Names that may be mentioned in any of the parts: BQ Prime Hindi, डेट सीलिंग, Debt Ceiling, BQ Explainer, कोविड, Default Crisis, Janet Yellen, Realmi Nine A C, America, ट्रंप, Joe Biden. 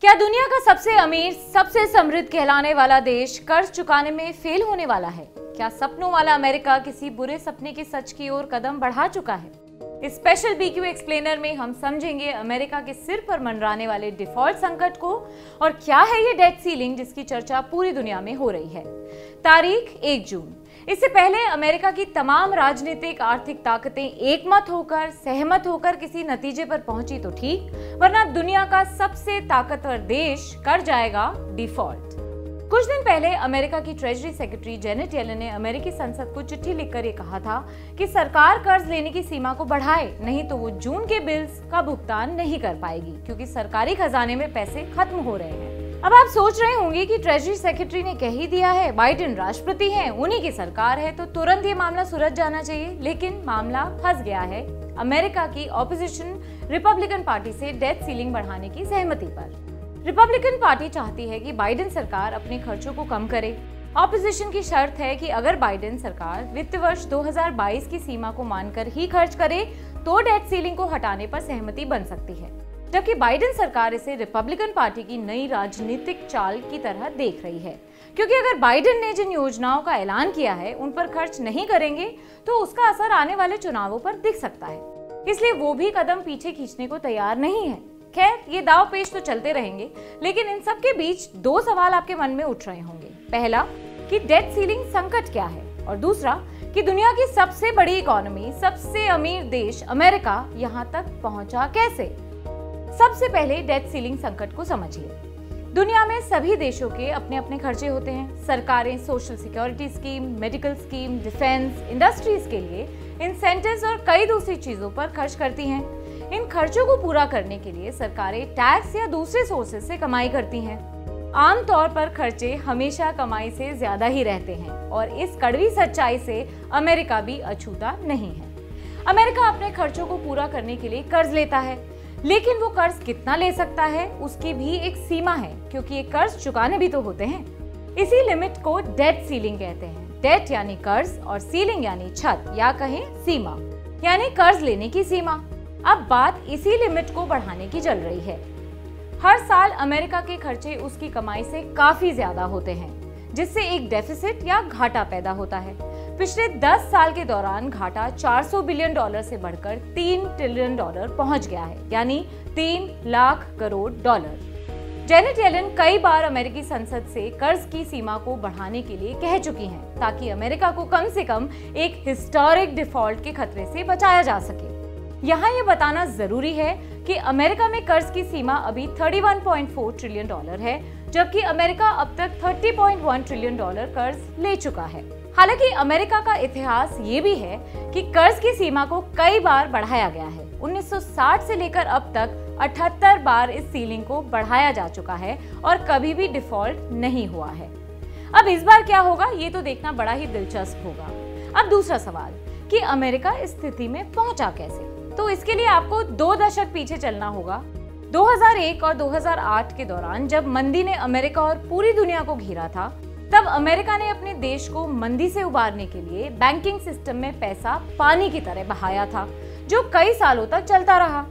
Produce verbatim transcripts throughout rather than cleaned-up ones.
क्या दुनिया का सबसे अमीर, सबसे समृद्ध कहलाने वाला देश कर्ज चुकाने में फेल होने वाला है? क्या सपनों वाला अमेरिका किसी बुरे सपने के सच की ओर कदम बढ़ा चुका है? इस स्पेशल बीक्यू एक्सप्लेनर में हम समझेंगे अमेरिका के सिर पर मंडराने वाले डिफॉल्ट संकट को, और क्या है ये डेट सीलिंग जिसकी चर्चा पूरी दुनिया में हो रही है। तारीख एक जून। इससे पहले अमेरिका की तमाम राजनीतिक आर्थिक ताकतें एकमत होकर सहमत होकर किसी नतीजे पर पहुंची तो ठीक, वरना दुनिया का सबसे ताकतवर देश कर जाएगा डिफॉल्ट। कुछ दिन पहले अमेरिका की ट्रेजरी सेक्रेटरी जेनेट येलन ने अमेरिकी संसद को चिट्ठी लिखकर ये कहा था कि सरकार कर्ज लेने की सीमा को बढ़ाए, नहीं तो वो जून के बिल्स का भुगतान नहीं कर पाएगी, क्योंकि सरकारी खजाने में पैसे खत्म हो रहे हैं। अब आप सोच रहे होंगे कि ट्रेजरी सेक्रेटरी ने कह ही दिया है, बाइडेन राष्ट्रपति हैं, उन्हीं की सरकार है, तो तुरंत ये मामला सुलझ जाना चाहिए। लेकिन मामला फंस गया है अमेरिका की ऑपोजिशन रिपब्लिकन पार्टी से डेट सीलिंग बढ़ाने की सहमति पर। रिपब्लिकन पार्टी चाहती है कि बाइडेन सरकार अपने खर्चों को कम करे। ऑपोजिशन की शर्त है कि अगर बाइडेन सरकार वित्त वर्ष दो हज़ार बाईस की सीमा को मानकर ही खर्च करे तो डेट सीलिंग को हटाने पर सहमति बन सकती है, जबकि बाइडेन सरकार इसे रिपब्लिकन पार्टी की नई राजनीतिक चाल की तरह देख रही है, क्योंकि अगर बाइडेन ने जिन योजनाओं का ऐलान किया है उन पर खर्च नहीं करेंगे तो उसका असर आने वाले चुनावों पर दिख सकता है, इसलिए वो भी कदम पीछे खींचने को तैयार नहीं है। खैर, ये दाव पेच तो चलते रहेंगे, लेकिन इन सब के बीच दो सवाल आपके मन में उठ रहे होंगे। पहला कि डेट सीलिंग संकट क्या है, और दूसरा कि दुनिया की सबसे बड़ी इकोनॉमी, सबसे अमीर देश अमेरिका यहाँ तक पहुँचा कैसे। सबसे पहले डेट सीलिंग संकट को समझिए। दुनिया में सभी देशों के अपने अपने खर्चे होते हैं। सरकारें social security scheme, medical scheme, defence, industries के लिए इंसेंटिव्स और कई दूसरी चीजों पर खर्च करती हैं। इन खर्चों को पूरा करने के लिए सरकारें टैक्स या दूसरे सोर्सेज से कमाई करती हैं। आमतौर पर खर्चे हमेशा कमाई से ज्यादा ही रहते हैं, और इस कड़वी सच्चाई से अमेरिका भी अछूता नहीं है। अमेरिका अपने खर्चों को पूरा करने के लिए कर्ज लेता है, लेकिन वो कर्ज कितना ले सकता है उसकी भी एक सीमा है, क्योंकि ये कर्ज चुकाने भी तो होते हैं। इसी लिमिट को डेट सीलिंग कहते हैं। डेट यानी कर्ज और सीलिंग यानी छत, या कहें सीमा, यानी कर्ज लेने की सीमा। अब बात इसी लिमिट को बढ़ाने की चल रही है। हर साल अमेरिका के खर्चे उसकी कमाई से काफी ज्यादा होते हैं, जिससे एक डेफिसिट या घाटा पैदा होता है। पिछले दस साल के दौरान घाटा चार सौ बिलियन डॉलर से बढ़कर तीन ट्रिलियन डॉलर पहुंच गया है, यानी तीन lakh crore dollar. Janet Yellen कई बार अमेरिकी संसद से कर्ज की सीमा को बढ़ाने के लिए कह चुकी हैं, ताकि अमेरिका को कम से कम एक हिस्टोरिक डिफॉल्ट के खतरे से बचाया जा सके। यहाँ ये बताना जरूरी है कि अमेरिका में कर्ज की सीमा अभी इकतीस पॉइंट चार ट्रिलियन डॉलर है, जबकि अमेरिका अब तक तीस पॉइंट एक ट्रिलियन डॉलर कर्ज ले चुका है। हालांकि अमेरिका का इतिहास ये भी है कि कर्ज की सीमा को कई बार बढ़ाया गया है। उन्नीस सौ साठ से लेकर अब तक अठहत्तर बार इस सीलिंग को बढ़ाया जा चुका है, और कभी भी डिफॉल्ट नहीं हुआ है। अब इस बार क्या होगा ये तो देखना बड़ा ही दिलचस्प होगा। अब दूसरा सवाल कि अमेरिका इस स्थिति में पहुंचा कैसे, तो इसके लिए आपको दो दशक पीछे चलना होगा। दो हज़ार एक और दो हज़ार आठ के दौरान जब मंदी ने अमेरिका और पूरी दुनिया को घेरा था, तब अमेरिका ने अपने देश को मंदी से उबारने के लिए बैंकिंग सिस्टम में पैसा पानी की तरह बहाया था, जो कई सालों तक चलता रहा।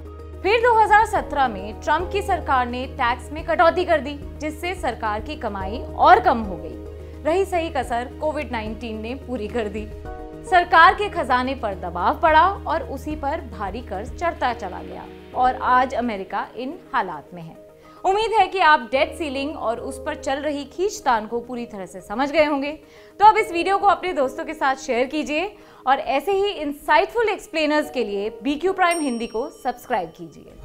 फिर दो हज़ार सत्रह में ट्रंप की सरकार ने टैक्स में कटौती कर दी, जिससे सरकार की कमाई और कम हो गई। रही सही कसर कोविड नाइनटीन ने पूरी कर दी। सरकार के खजाने पर दबाव पड़ा और उसी पर भारी कर्ज चढ़ता चला गया, और आज अमेरिका इन हालात में है। उम्मीद है कि आप डेट सीलिंग और उस पर चल रही खींचतान को पूरी तरह से समझ गए होंगे। तो अब इस वीडियो को अपने दोस्तों के साथ शेयर कीजिए, और ऐसे ही इंसाइटफुल एक्सप्लेनर्स के लिए बी क्यू प्राइम हिंदी को सब्सक्राइब कीजिए।